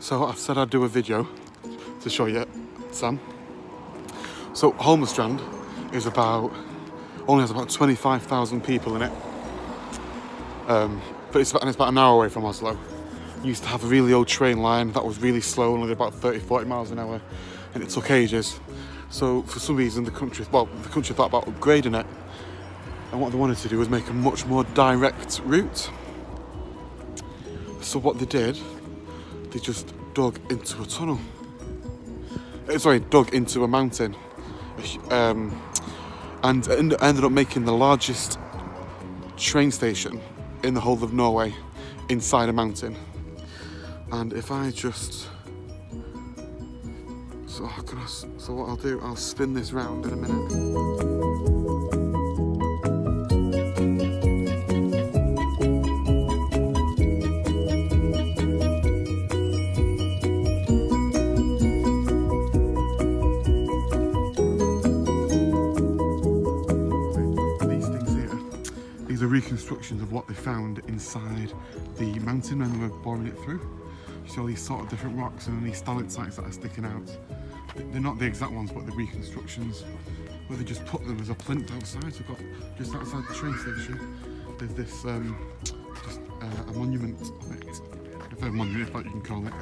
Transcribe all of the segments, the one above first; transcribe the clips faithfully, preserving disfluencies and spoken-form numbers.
So I've said I'd do a video to show you Sam. So Holmestrand is about, only has about twenty-five thousand people in it. Um, but it's about, and it's about an hour away from Oslo. It used to have a really old train line that was really slow, only about thirty, forty miles an hour, and it took ages. So for some reason the country, well, the country thought about upgrading it, and what they wanted to do was make a much more direct route. So what they did, they just dug into a tunnel. Sorry, dug into a mountain, um, and ended up making the largest train station in the whole of Norway inside a mountain. And if I just, so how can I, so what I'll do, I'll spin this round in a minute. Reconstructions of what they found inside the mountain when they were boring it through. You see all these sort of different rocks and these stalactites that are sticking out. They're not the exact ones, but the reconstructions where they just put them as a plinth outside. So we've got just outside the train station, there's this um, just uh, a monument of it, if a monument, if that you can call it.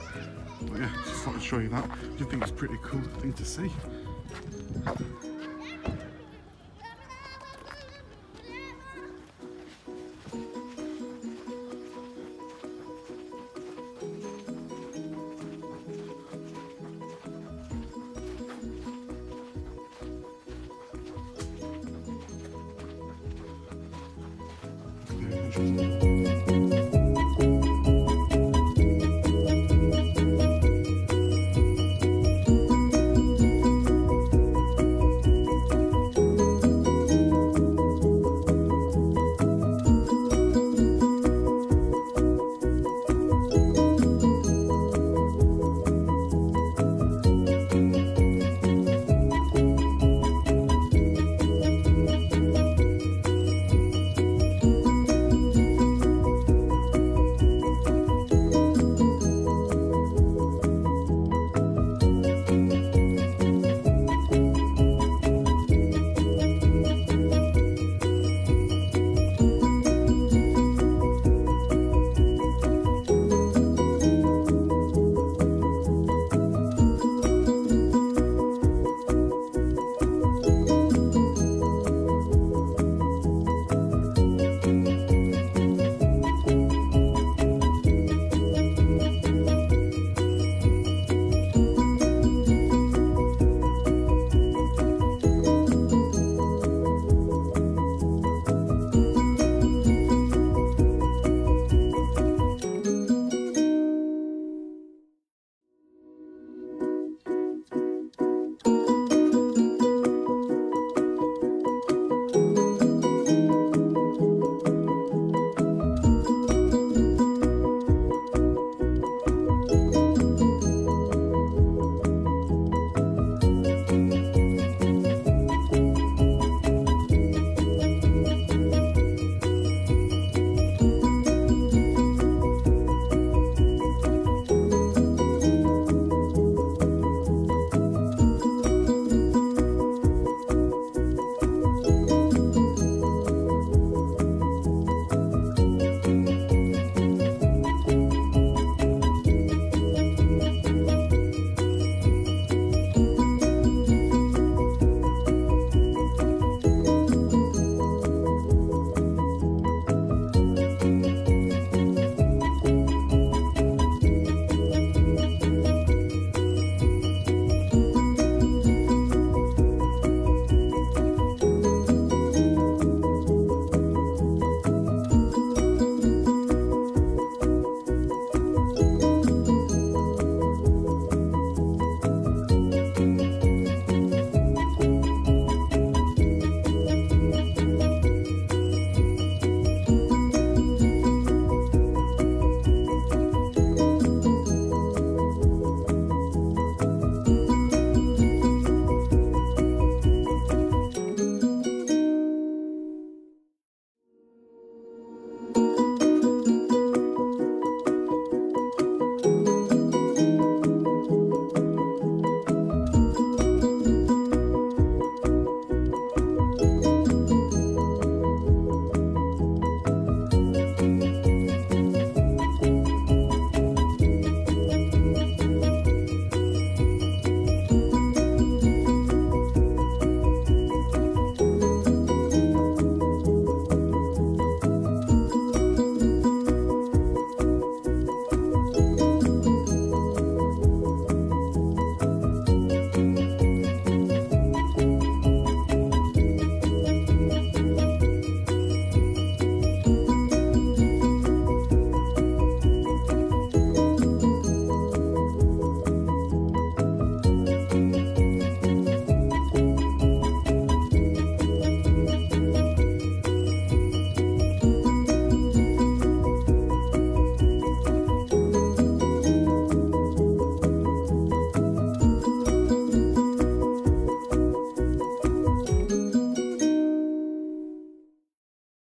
But yeah, just thought I'd show you that. I do think it's a pretty cool thing to see. Thank you.